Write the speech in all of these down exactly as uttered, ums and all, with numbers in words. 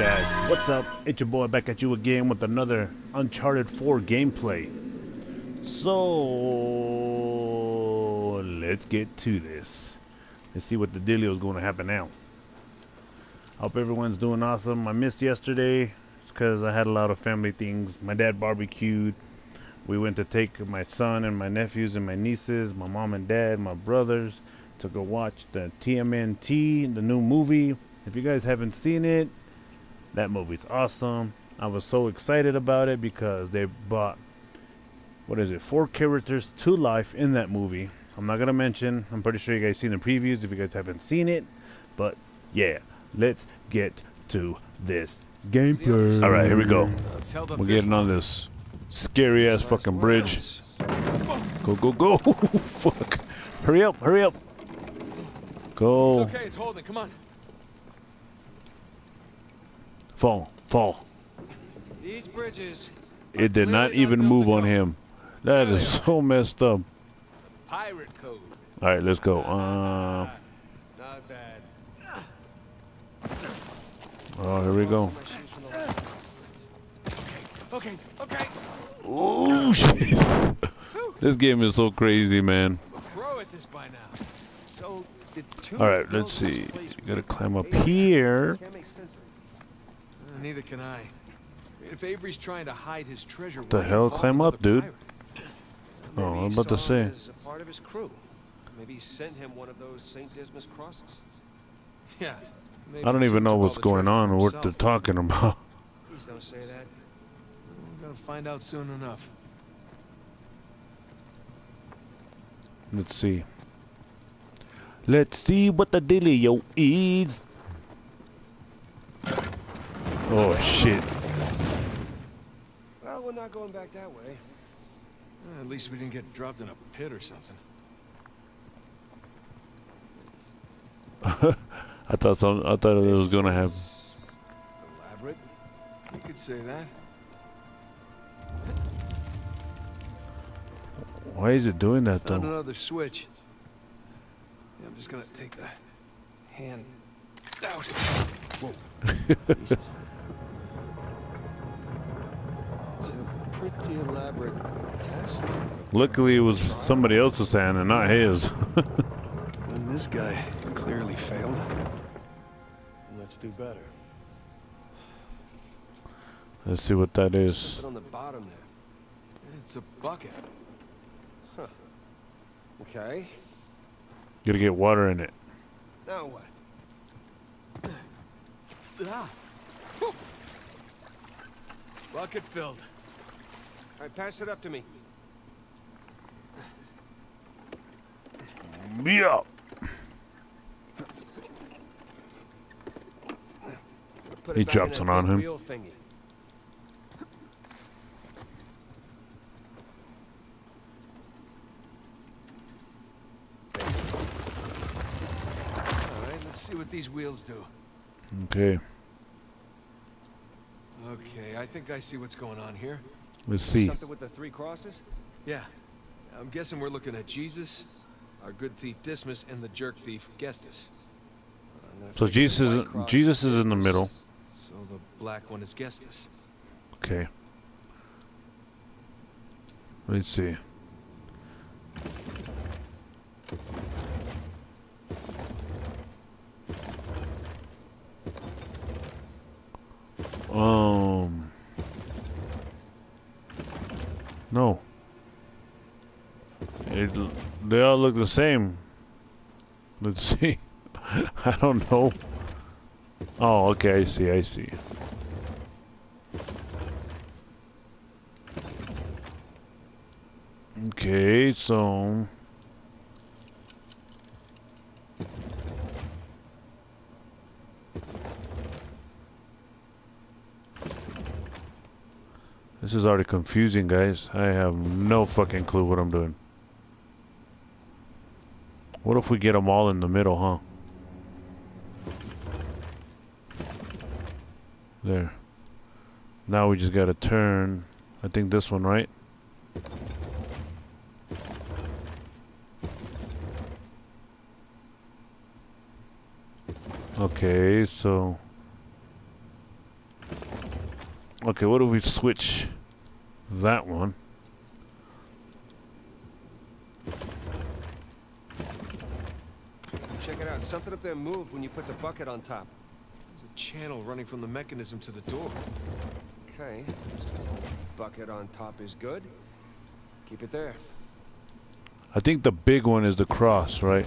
guys, what's up? It's your boy back at you again with another Uncharted four gameplay. So let's get to this. Let's see what the dealio is going to happen now. Hope everyone's doing awesome. I missed yesterday. It's because I had a lot of family things. My dad barbecued. We went to take my son and my nephews and my nieces, my mom and dad, my brothers, to go watch the T M N T, the new movie. If you guys haven't seen it, that movie's awesome. I was so excited about it because they brought, what is it, four characters to life in that movie. I'm not going to mention. I'm pretty sure you guys seen the previews if you guys haven't seen it. But yeah, let's get to this gameplay. All right, here we go. We're getting on this scary ass fucking bridge. Go, go, go. Fuck. Hurry up, hurry up. Go. It's okay, it's holding. Come on. Fall, fall. These bridges. It did not even move on him. That is so messed up. Pirate code. All right, let's go. Uh, not bad. Oh, here we go. Okay, okay. Oh shit! This game is so crazy, man. All right, let's see. You gotta climb up here. Neither can I. If Avery's trying to hide his treasure, the hell, climb up, dude. Oh, I'm about to say. Part of his crew. Maybe he sent him one of those Saint Dismas crosses. Yeah. I don't even know what's going on or what they're talking about. Please don't say that. We're gonna find out soon enough. Let's see. Let's see what the dealio is. Oh shit. Well, we're not going back that way. Well, at least we didn't get dropped in a pit or something. I thought some, I thought it was gonna happen. Elaborate. You could say that. Why is it doing that though? Found another switch. Yeah, I'm just gonna take the hand out. Whoa. Pretty elaborate test. Luckily it was somebody else's hand and not his. And this guy clearly failed. Let's do better. Let's see what that is. On the bottom there. It's a bucket. Huh. Okay. Gotta get water in it. Now what? Ah. Bucket filled. All right, pass it up to me. Yeah. He drops it on him. Alright, let's see what these wheels do. Okay. Okay, I think I see what's going on here. Let's see. Something with the three crosses? Yeah. I'm guessing we're looking at Jesus, our good thief Dismas, and the jerk thief Gestas. So Jesus, Jesus is in the middle. So the black one is Gestas. Okay. Let's see. Um. No. It, they all look the same. Let's see. I don't know. Oh, okay, I see, I see. Okay, so... This is already confusing, guys. I have no fucking clue what I'm doing. What if we get them all in the middle, huh? There. Now we just gotta turn. I think this one, right? Okay, so... Okay, what if we switch that one? Check it out. Something up there moved when you put the bucket on top. There's a channel running from the mechanism to the door. Okay. So bucket on top is good. Keep it there. I think the big one is the cross, right?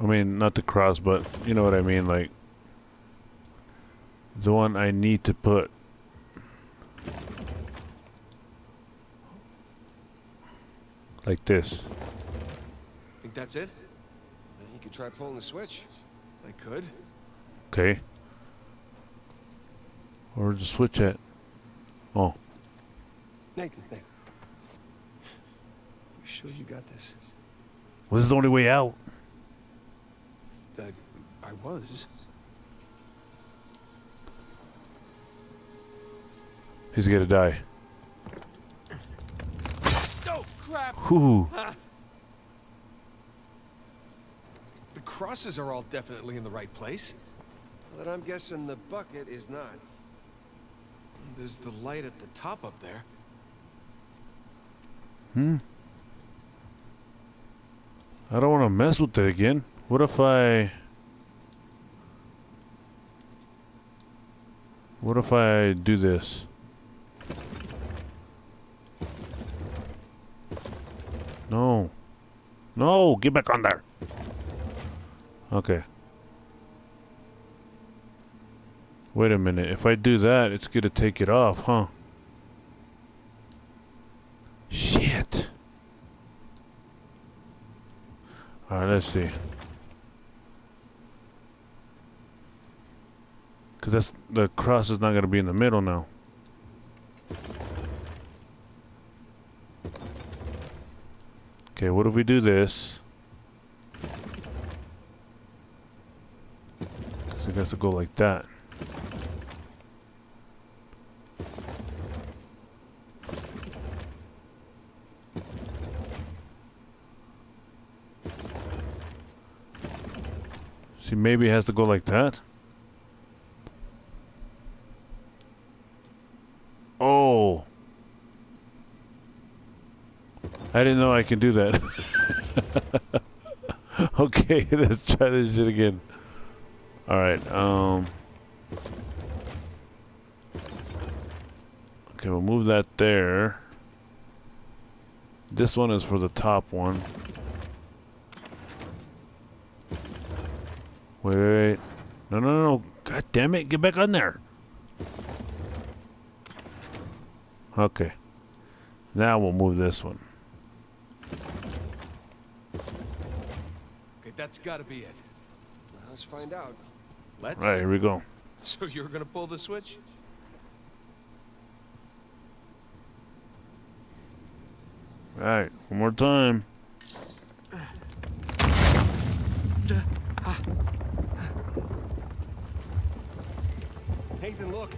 I mean, not the cross, but you know what I mean, like the one I need to put. Like this. Think that's it? You could try pulling the switch. I could. Okay. Where's the switch at? Oh. Nathan, Nathan. You sure you got this? Well, this is the only way out. I, I was. He's gonna die. Oh, crap! Whoo. The crosses are all definitely in the right place. But I'm guessing the bucket is not. There's the light at the top up there. Hmm. I don't want to mess with it again. What if I... What if I do this? No. No! Get back on there! Okay. Wait a minute. If I do that, it's gonna take it off, huh? Shit! Alright, let's see. Because that's, the cross is not going to be in the middle now. Okay, what if we do this? Because it has to go like that. See, maybe it has to go like that. I didn't know I could do that. Okay, let's try this shit again. Alright, um... okay, we'll move that there. This one is for the top one. Wait, wait, wait. No, no, no, god damn it, get back on there! Okay. Now we'll move this one. That's gotta be it. Let's find out. Let's. Right, here we go. So you're gonna pull the switch? Right, one more time. Nathan, look.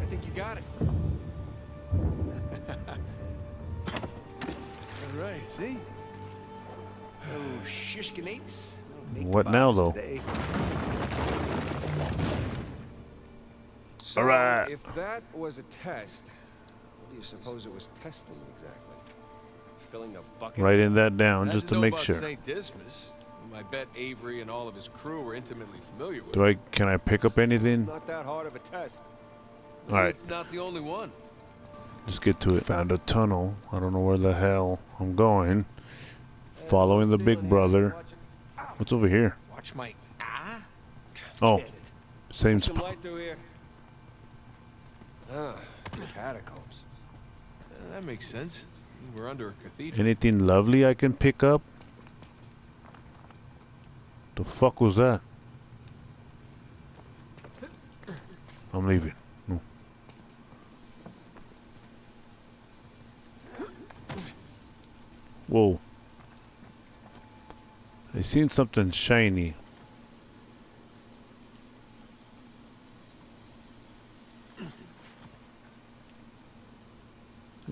I think you got it. All right, see? Oh, shishkinates. What now, though? So all right. If that was a test, what do you suppose it was testing exactly? Filling a bucket. Writing that down just to make sure. Saint Dismas, I bet Avery and all of his crew were intimately familiar with. Do I? Can I pick up anything? Not that hard of a test. All right. It's not the only one. Let's get to it. Found a tunnel. I don't know where the hell I'm going. Following the big brother. What's over here? Watch my eye. Oh, same spot. Ah, catacombs. That makes sense. We're under a cathedral. Anything lovely I can pick up? The fuck was that? I'm leaving. No. Whoa. I seen something shiny.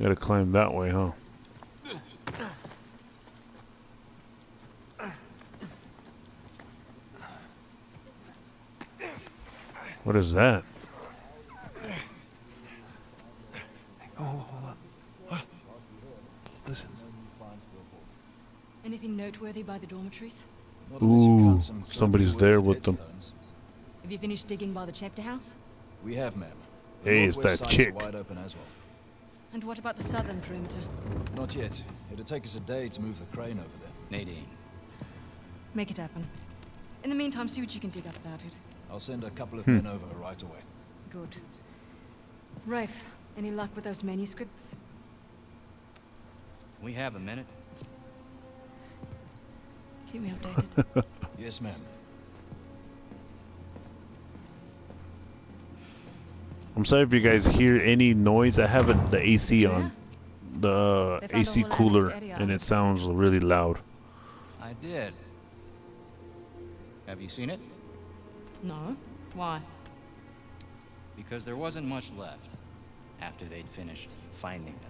Gotta climb that way, huh? What is that? Oh, hold on. What? Listen. Anything noteworthy by the dormitories? Ooh, somebody's there with them. Have you finished digging by the chapter house? We have, ma'am. Hey, it's that chick. Wide open as well. And what about the southern perimeter? Not yet. It'll take us a day to move the crane over there. Nadine. Make it happen. In the meantime, see what you can dig up without it. I'll send a couple of hmm. men over right away. Good. Rafe, any luck with those manuscripts? Can we have a minute? Keep me updated. Yes, ma'am. I'm sorry if you guys hear any noise. I have a, the A C yeah. on, the A C cooler, and it sounds really loud. I did. Have you seen it? No. Why? Because there wasn't much left after they'd finished finding them.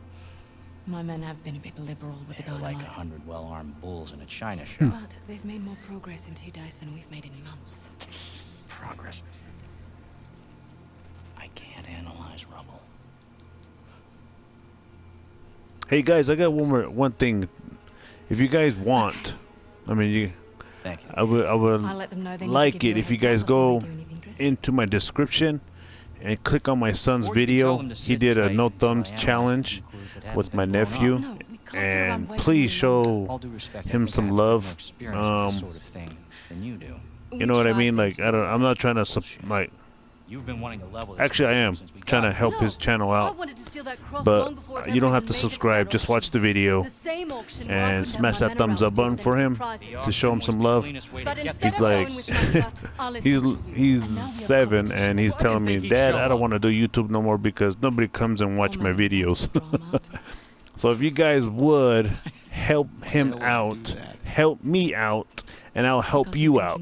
My men have been a bit liberal with the dynamite. Like a hundred well-armed bulls in a china shop. But they've made more progress in two days than we've made in months. Progress? I can't analyze rubble. Hey guys, I got one more one thing. If you guys want, I mean, you. Thank you. I would I would I'll let them know they like it if you guys go into my description and click on my son's video. He did a no thumbs challenge with my nephew, no, and please show him some love. Um, sort of thing than you do. You know what I mean? Like I don't. I'm not trying to like. You've been wanting to level. Actually, I am trying to help no, his channel out. But you don't have to subscribe. Just watch the video and smash that thumbs up button for him to show him some love. He's like, he's he's seven and he's telling me, Dad, I don't want to do YouTube no more because nobody comes and watch my videos. So if you guys would help him out, help me out, and I'll help you out.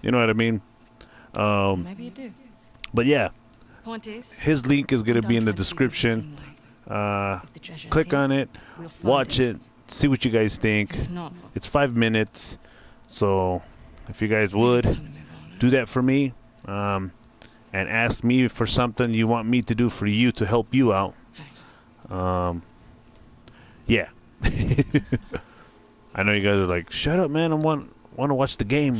You know what I mean? Um, Maybe you do. But yeah, his link is going to be in the description. Uh, click on it, watch it, see what you guys think. It's five minutes. So if you guys would do that for me um, and ask me for something you want me to do for you to help you out. Um, yeah. I know you guys are like, shut up, man. I want, want to watch the game.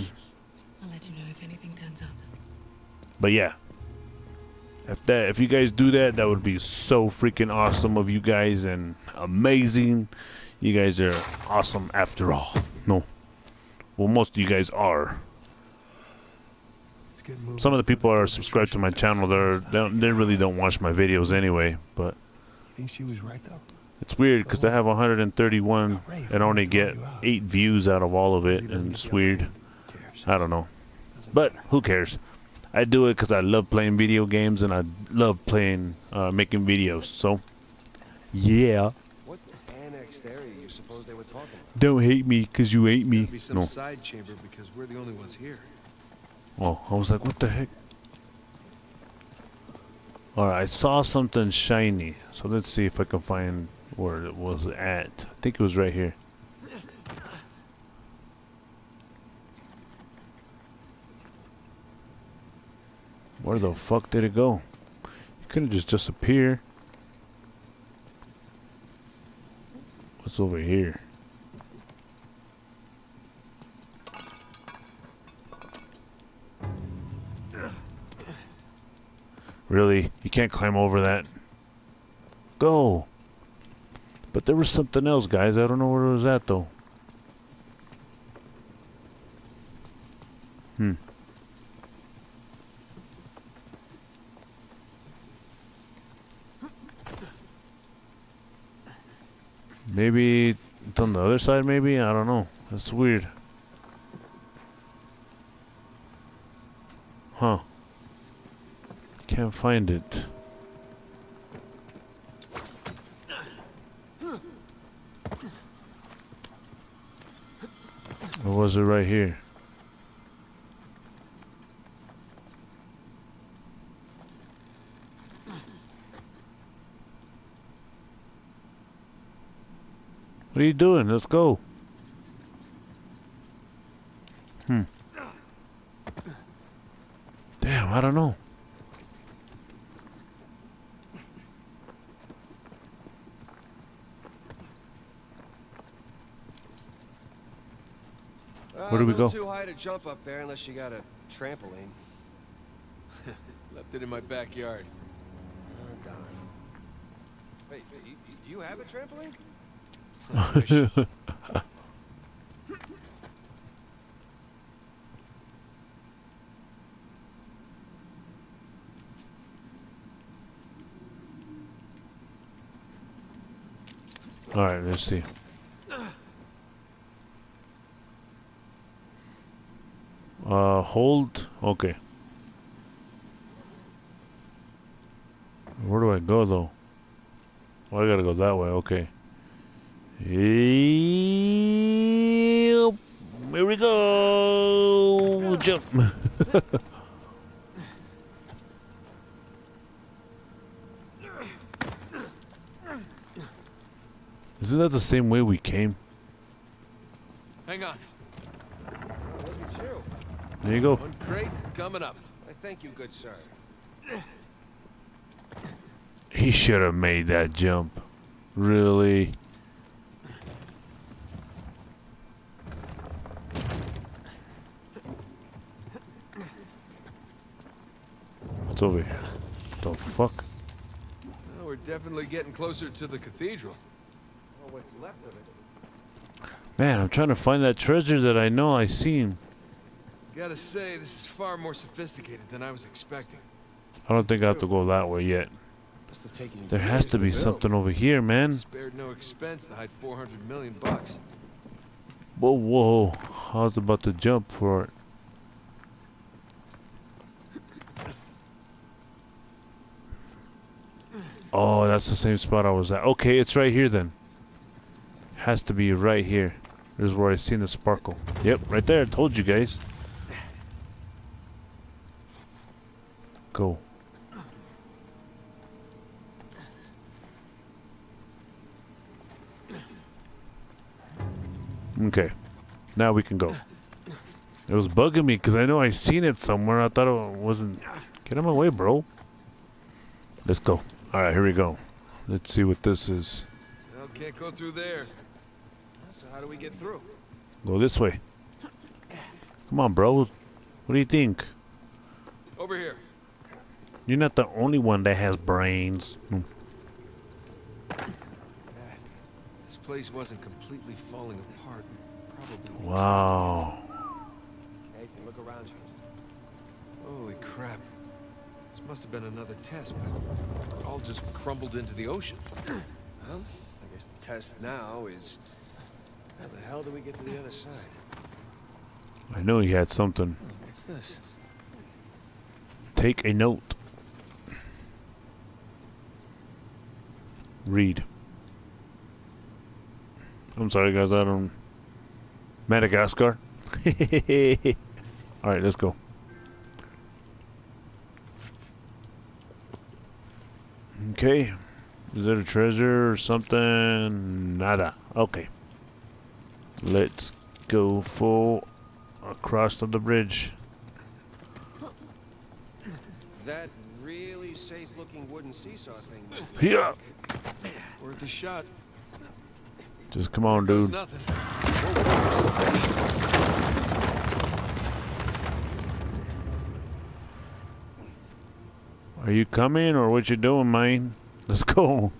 But yeah, if that if you guys do that, that would be so freaking awesome of you guys and amazing. You guys are awesome after all. No, well, most of you guys are. Some of the people are subscribed to my channel. They're they, don't, they really don't watch my videos anyway. But I think she was right though. It's weird because I have one hundred thirty-one and only get eight views out of all of it, and it's weird. I don't know, but who cares? I do it because I love playing video games and I love playing, uh, making videos. So, yeah. What annex area you suppose they were talking about? Don't hate me because you hate me. Be some no. Side chamber because we're the only ones here. Oh, I was like, what the heck? All right, I saw something shiny. So let's see if I can find where it was at. I think it was right here. Where the fuck did it go? It couldn't just disappear. What's over here? Really? You can't climb over that. Go! But there was something else, guys. I don't know where it was at, though. Hmm. Maybe it's on the other side, maybe? I don't know. That's weird. Huh. Can't find it. Or was it right here? What are you doing? Let's go. Hmm. Damn, I don't know. Where do we go? Too high to jump up there unless you got a trampoline. Left it in my backyard. Oh, darn. Wait, wait, do you have a trampoline? All right, let's see. Uh, hold. Okay. Where do I go though? Well, I gotta go that way. Okay. Yep. Here we go. Jump. Isn't that the same way we came? Hang on. Look at you. There you go. One crate coming up. I thank you, good sir. He should have made that jump. Really? What's over here? What the fuck? Well, we're definitely getting closer to the cathedral. What's left of it. Man, I'm trying to find that treasure that I know I seen. Gotta say, this is far more sophisticated than I was expecting. I don't think I have to go that way yet. There has to be something over here, man. Spared no expense to hide four hundred million bucks. Whoa, whoa! I was about to jump for it. Oh, that's the same spot I was at. Okay, it's right here then. Has to be right here. This is where I seen the sparkle. Yep, right there. I told you guys. Go. Okay. Now we can go. It was bugging me because I know I seen it somewhere. I thought it wasn't. Get out of my way, bro. Let's go. All right, here we go. Let's see what this is. Well, can't go through there. So how do we get through? Go this way. Come on, bro. What do you think? Over here. You're not the only one that has brains. Mm. This place wasn't completely falling apart. Probably. Wow. Nathan, look around you. Holy crap. This must have been another test, but it all just crumbled into the ocean. Well, I guess the test now is... How the hell do we get to the other side? I know he had something. What's this? Take a note. Read. I'm sorry, guys. I don't. Madagascar. All right, let's go. Okay. Is there a treasure or something? Nada. Okay. Let's go for across of the bridge. That really safe-looking wooden seesaw thing. Yeah. Worth a shot. Just come on, dude. Nothing. Are you coming or what you doing, man? Let's go.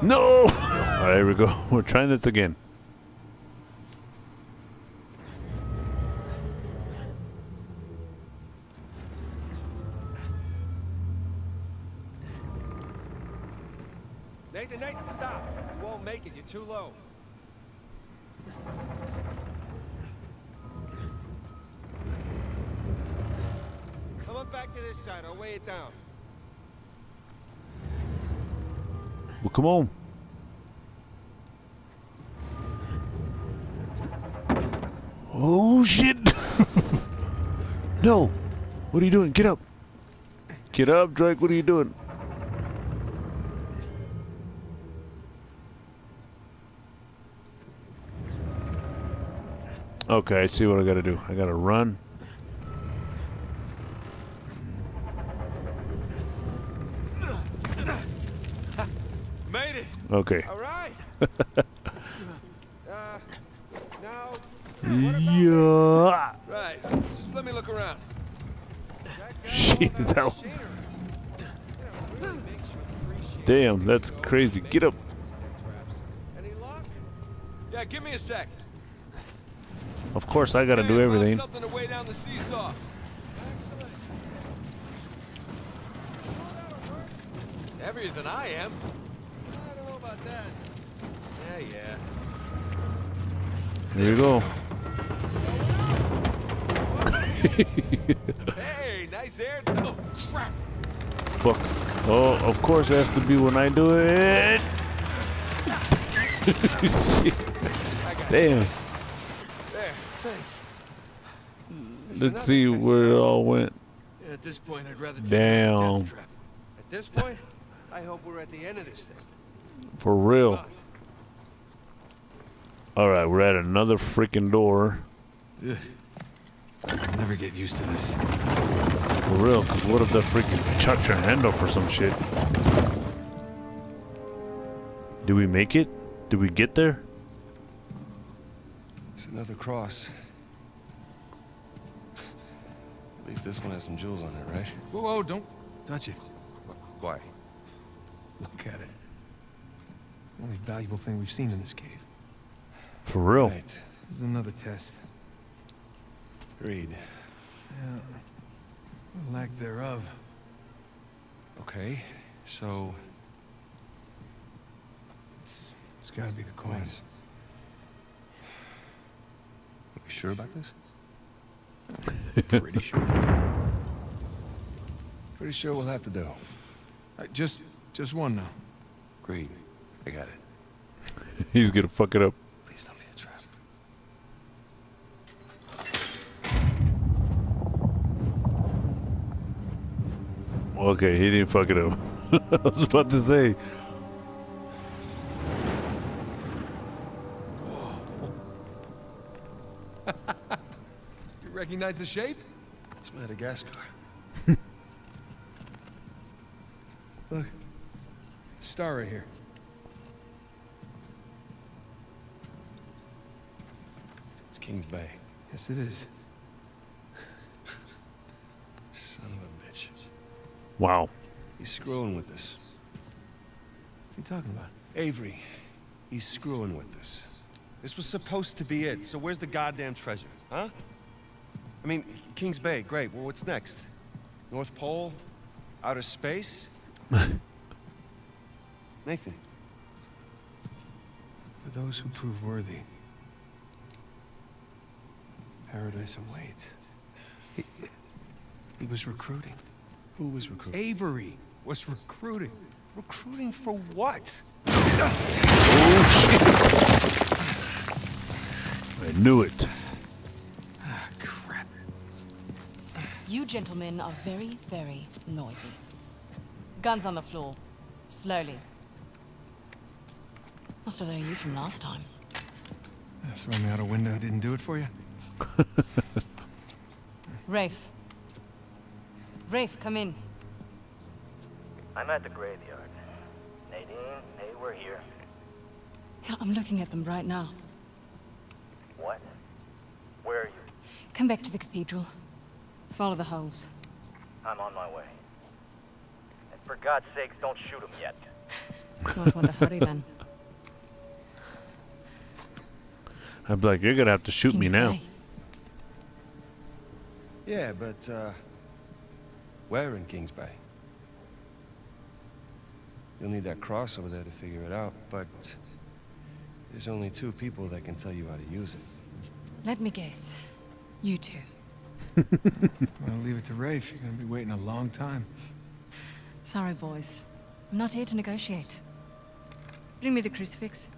No! Alright, here we go. We're trying this again. Nathan, Nathan, stop! You won't make it. You're too low. Come on back to this side. I'll weigh it down. Well, come on. Oh, shit. No. What are you doing? Get up. Get up, Drake. What are you doing? Okay, I see what I gotta do. I gotta run. Made it. Okay. All right. uh, now, yeah. Right. Just let me look around. Shit, that one. Damn, that's crazy. Get up. Any luck? Yeah, give me a sec. Of course, I gotta do everything. Something to weigh down the seesaw. Heavier than I am. I don't know about that. Yeah, yeah. There you go. Hey, nice air too. Fuck. Oh, of course it has to be when I do it. Shit. I damn. You. There, thanks. There's Let's see where it all went. Yeah, at this point, I'd rather take damn. Death trap. At this point, I hope we're at the end of this thing. For real. All right, we're at another freaking door. Ugh. I'll never get used to this. For real, because what if that freaking chucked your hand off or some shit? Did we make it? Did we get there? It's another cross. At least this one has some jewels on it, right? Whoa, whoa, don't touch it. Why? Look at it. It's the only valuable thing we've seen in this cave. For real. Right. This is another test. Read. Yeah. Lack thereof. Okay. So. It's, it's gotta be the coins. Are we sure about this? Pretty sure. Pretty sure we'll have to do. I just, just one now. Great. I got it. He's gonna fuck it up. Please don't be a trap. Okay, he didn't fuck it up. I was about to say. You recognize the shape? It's Madagascar. Look, star right here. It's King's Bay. Yes, it is. Son of a bitch. Wow. He's screwing with us. What's he talking about? Avery. He's screwing with us. This was supposed to be it, so where's the goddamn treasure, huh? I mean, King's Bay, great. Well, what's next? North Pole? Outer space? Nathan. For those who prove worthy, paradise awaits. He, he was recruiting. Who was recruiting? Avery was recruiting. Recruiting for what? Oh, shit. I knew it. Ah, crap. You gentlemen are very, very noisy. Guns on the floor. Slowly. Must have known you from last time. Yeah, throwing me out a window didn't do it for you. Rafe. Rafe, come in. I'm at the graveyard. Nadine, hey, we're here. Yeah, I'm looking at them right now. What? Where are you? Come back to the cathedral. Follow the holes. I'm on my way. For God's sakes, don't shoot him yet. Might want to hurry then. I'd be like, you're gonna have to shoot King's me now. Bay. Yeah, but uh, where in King's Bay? You'll need that cross over there to figure it out, but there's only two people that can tell you how to use it. Let me guess. You two. I'm gonna leave it to Rafe. You're gonna be waiting a long time. Sorry, boys. I'm not here to negotiate. Bring me the crucifix.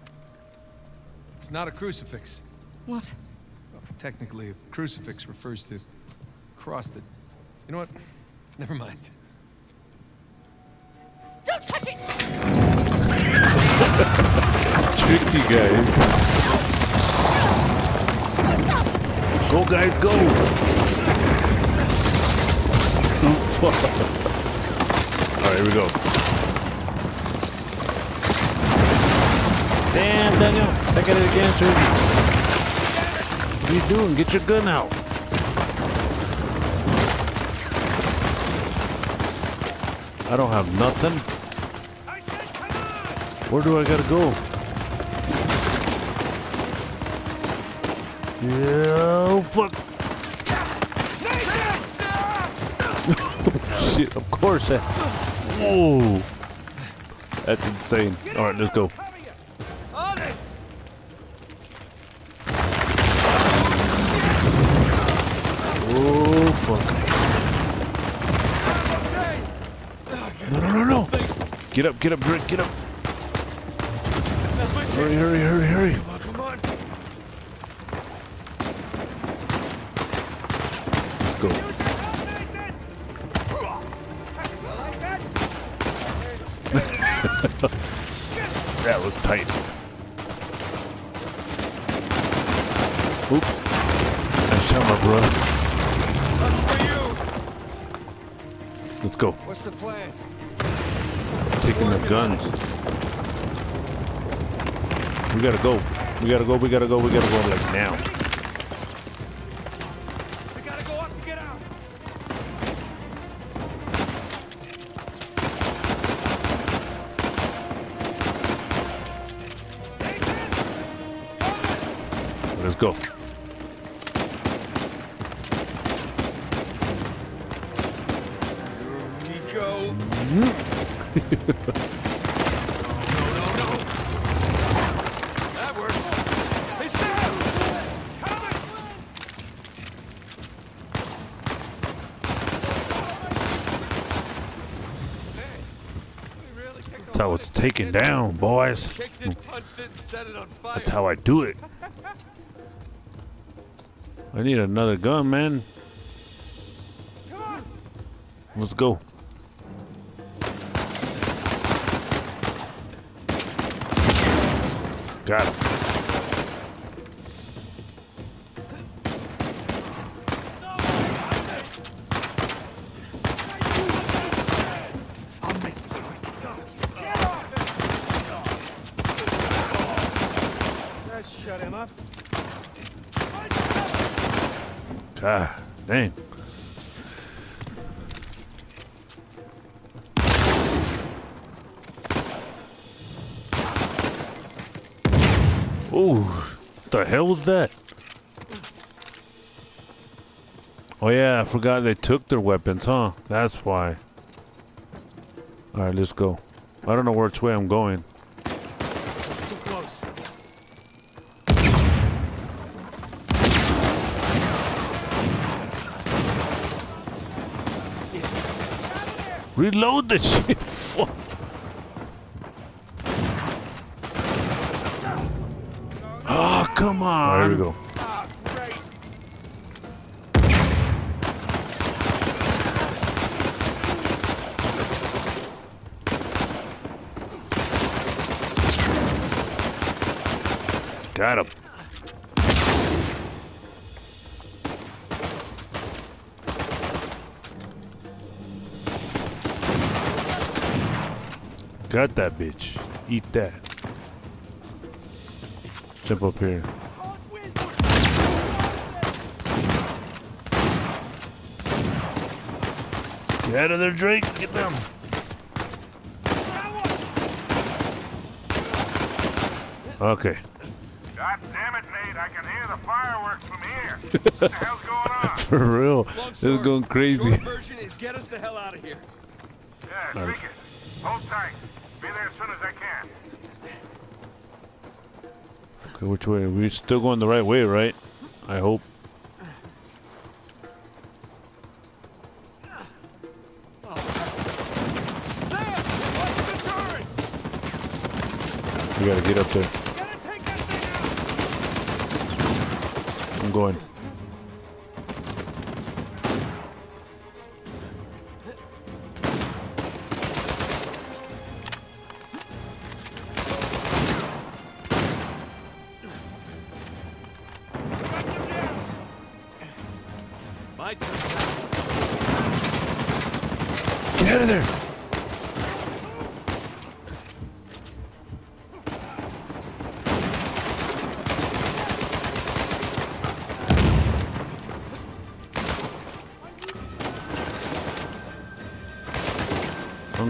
It's not a crucifix. What? Well, technically, a crucifix refers to a cross that... You know what? Never mind. Don't touch it! Tricky, guys. No. Go, guys, go! Oh, fuck. All right, here we go. Damn. Daniel, I got it again, Trudy. What are you doing? Get your gun out. I don't have nothing. Where do I gotta go? Yo, fuck. Oh, shit, of course. I... Whoa. That's insane. Alright, let's go. Oh, fuck. No, no, no, no. Get up, get up, Drake, get up. Hurry, hurry, hurry, hurry. Let's go. That was tight. Oop. I shot my brother. Let's go. What's the plan? Taking the guns. We gotta go. We gotta go. We gotta go. We gotta go like now. We gotta go up to get out. Let's go. Nico. No, no, no. That works. They stay out. That's how it's taken down, boys. Kicked it, punched it, and set it on fire. That's how I do it. I need another gun, man. Come on. Let's go. Got him. That shut him up. Ah, dang. Ooh, what the hell was that? Oh yeah, I forgot they took their weapons, huh? That's why. Alright, let's go. I don't know which way I'm going. Reload the shit. Fuck. Oh, come on. There we go. Oh, great. Got him. Got that bitch. Eat that. Jump up here. Get out of there, Drake. Get them. Okay. God damn it, Nate. I can hear the fireworks from here. What the hell's going on? For real. This is going crazy. Short version is get us the hell out of here. Yeah, drink right. It. Hold tight. Be there as soon as I can. Okay, which way? We're still going the right way, right? I hope. We gotta get up there. I'm going. Get out of there!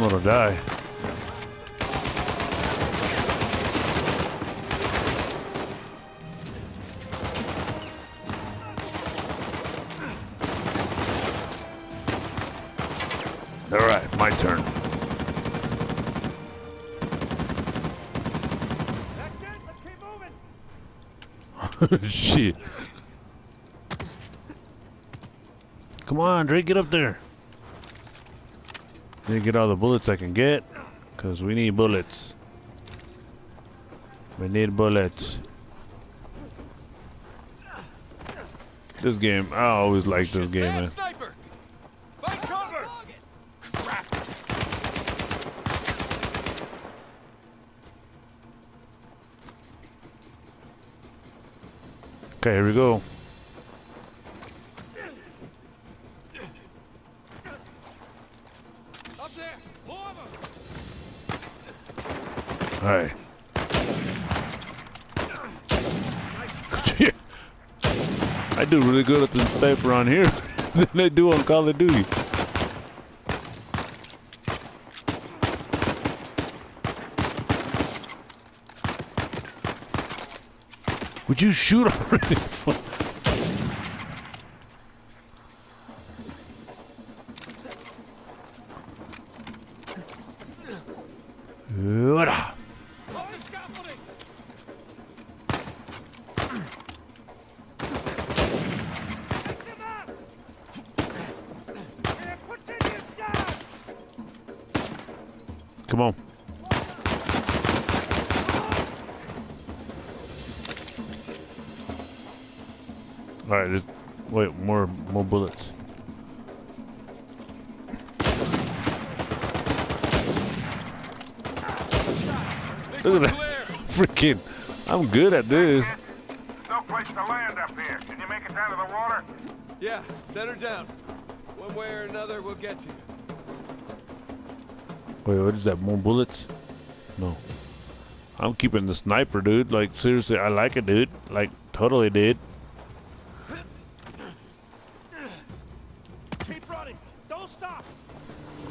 gonna die. Alright, my turn. Shit. Come on, Drake, get up there. Need to get all the bullets I can get, cause we need bullets. We need bullets. This game, I always like this game, man. Sniper. Fight cover. Okay, here we go. All right. I do really good at the sniper on here than I do on Call of Duty. Would you shoot already? Come on. All right, just wait, more more bullets. Look at that. Freaking, I'm good at this. No place to land up here. Can you make it down to the water? Yeah, set her down. One way or another, we'll get you. Wait, what is that? More bullets? No. I'm keeping the sniper, dude. Like, seriously, I like it, dude. Like, totally, dude. Keep running. Don't stop.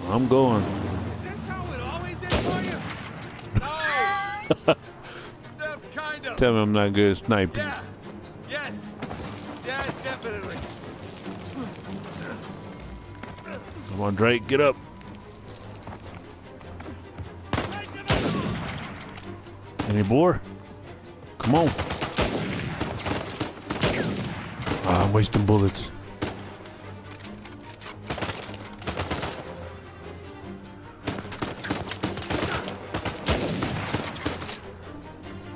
I'm going. Is this how it always is for you? No. Kind of. Tell me I'm not good at sniping. Yeah. Yes. Yes, definitely. Come on, Drake. Get up. Any more? Come on. Ah, I'm wasting bullets.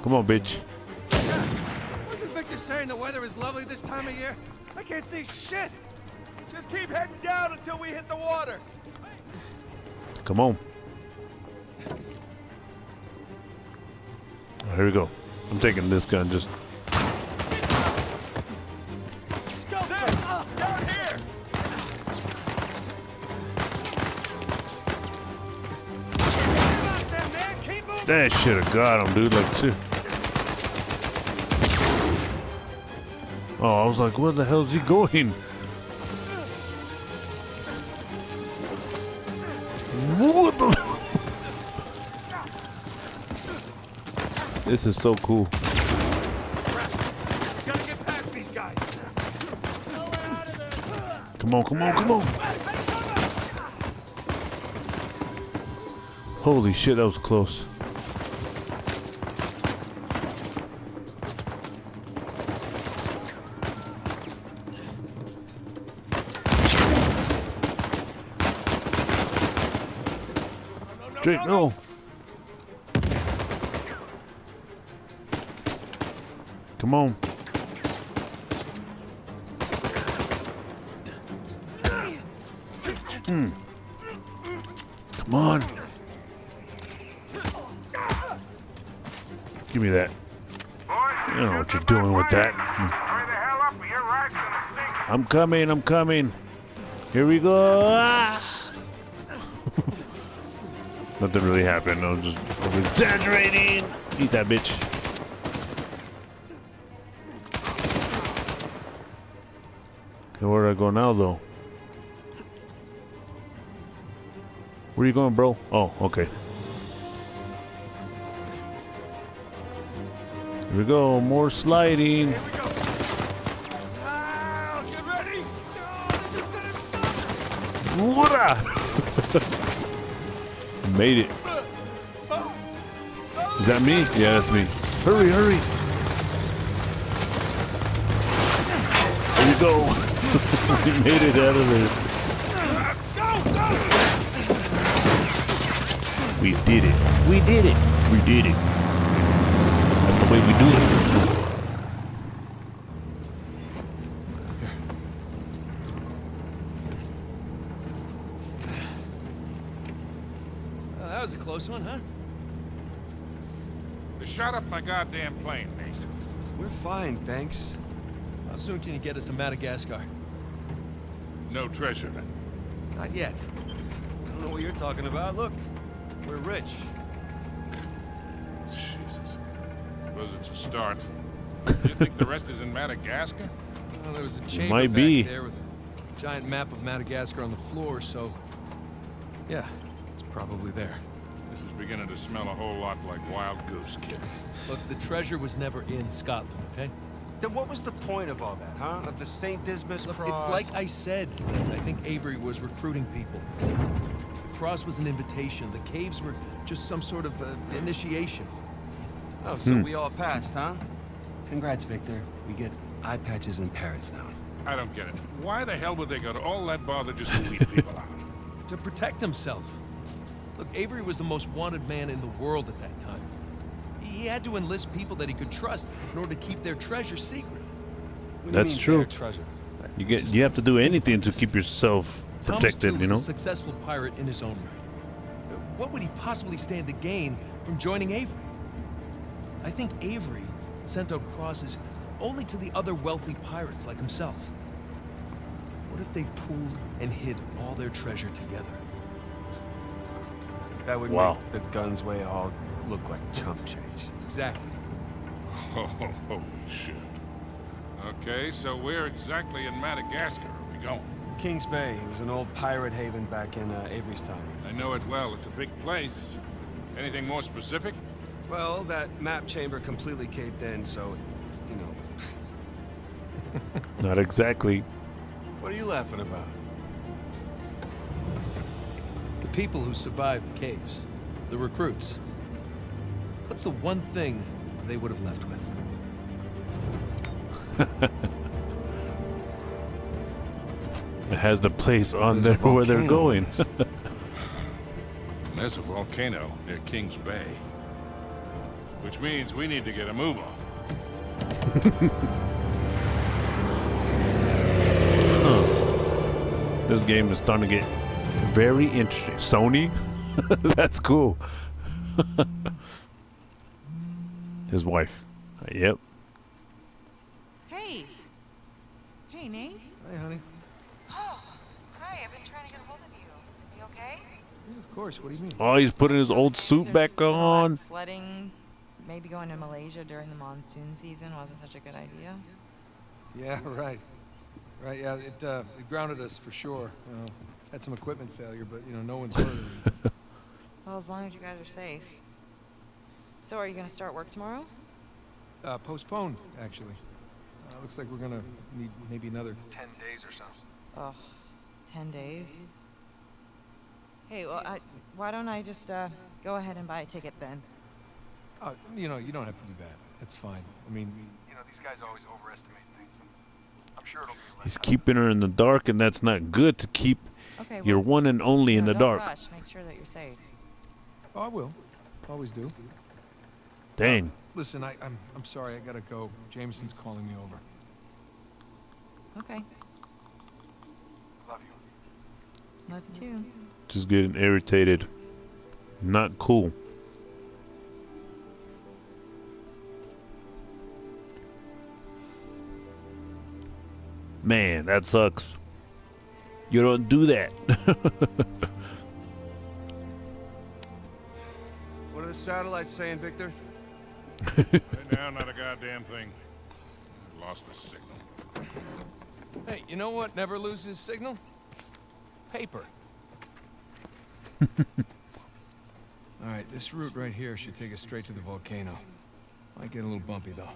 Come on, bitch. Yeah. Wasn't Victor saying the weather is lovely this time of year? I can't see shit. Just keep heading down until we hit the water. Come on. Here we go. I'm taking this gun. Just go down here. That should have got him, dude. Like, too. Oh, I was like, where the hell is he going? What the? This is so cool. Gotta get past these guys. Come on, come on, come on. Holy shit, that was close. Drake, no. Come on. Mm. Come on. Give me that. I don't know what you're doing with that. Mm. I'm coming, I'm coming. Here we go. Ah! Nothing really happened. I was just exaggerating. Eat that, bitch. Where do I go now, though? Where Where you going, bro? Oh, okay. Here we go. More sliding. Here we go. Now, get ready. No, made it. Is that me? Yeah, that's me. Hurry, hurry. Here we go. We made it out of there. We did it. We did it. We did it. That's the way we do it. Well, that was a close one, huh? They shot up my goddamn plane, mate. We're fine, thanks. How soon can you get us to Madagascar? No treasure, then. Not yet. I don't know what you're talking about. Look. We're rich. Jesus. Suppose it's a start. Do you think the rest is in Madagascar? Well, there was a chamber might back be. there with a giant map of Madagascar on the floor, so... yeah, it's probably there. This is beginning to smell a whole lot like wild goose, kid. Look, the treasure was never in Scotland, okay? Then what was the point of all that, huh? Of the Saint Dismas cross? It's like I said. I think Avery was recruiting people. The cross was an invitation. The caves were just some sort of uh, initiation. Oh, so hmm. we all passed, huh? Congrats, Victor. We get eye patches and parrots now. I don't get it. Why the hell would they go to all that bother just to weed people out? To protect himself. Look, Avery was the most wanted man in the world at that time. He had to enlist people that he could trust in order to keep their treasure secret. What That's you mean, true. Their treasure? You get. You have to do anything to keep yourself. Protected, Thomas, too, you know? Was a successful pirate in his own right. What would he possibly stand to gain from joining Avery? I think Avery sent out crosses only to the other wealthy pirates like himself. What if they pooled and hid all their treasure together? That would wow. make the guns way all look like chump change. Exactly. Oh, holy shit. Okay, so where exactly in Madagascar are we going? King's Bay. It was an old pirate haven back in uh, Avery's time. I know it well. It's a big place. Anything more specific? Well, that map chamber completely caved in, so, you know. Not exactly. What are you laughing about? The people who survived the caves. The recruits. What's the one thing they would have left with? It has the place on there where they're going. There's a volcano near King's Bay. Which means we need to get a move on. Huh. This game is starting to get very interesting. Sony? That's cool. His wife. Yep. Hey. Hey, Nate. Hey, honey. Of course, what do you mean? Oh, he's putting his old suit back on. Flooding, maybe going to Malaysia during the monsoon season wasn't such a good idea. Yeah, right. Right, yeah, it, uh, it grounded us for sure. You know, had some equipment failure, but, you know, no one's hurt. Well, as long as you guys are safe. So, are you going to start work tomorrow? Uh, postponed, actually. Uh, looks like we're going to need maybe another ten days or so. Oh, ten days? Hey, well, I, why don't I just uh, go ahead and buy a ticket then? Uh, you know, you don't have to do that. It's fine. I mean, you know, these guys always overestimate things. I'm sure it'll be less. He's keeping her in the dark, and that's not good to keep okay, well, your one and only you know, in the don't dark. Rush. Make sure that you're safe. Oh, I will. Always do. Dang. Uh, listen, I, I'm I'm sorry. I gotta go. Jameson's calling me over. Okay. Love you. Love you too. Just getting irritated. Not cool. Man, that sucks. You don't do that. What are the satellites saying, Victor? Right now, not a goddamn thing. I lost the signal. Hey, you know what never loses signal? Paper. All right, this route right here should take us straight to the volcano. Might get a little bumpy, though.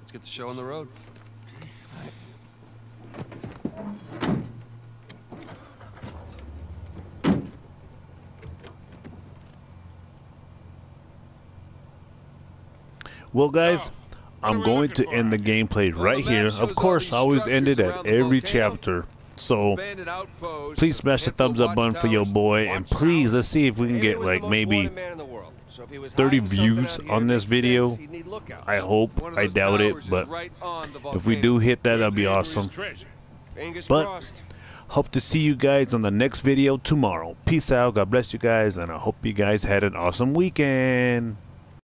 Let's get the show on the road. All right. Well, guys, I'm going to end the gameplay right here. Of course, I always end it at every chapter. So please smash the thumbs up button for your boy, and please, let's see if we can get like maybe thirty views on this video. I hope. I doubt it, but if we do hit that, that'll be awesome. But hope to see you guys on the next video tomorrow. Peace out. God bless you guys, and I hope you guys had an awesome weekend.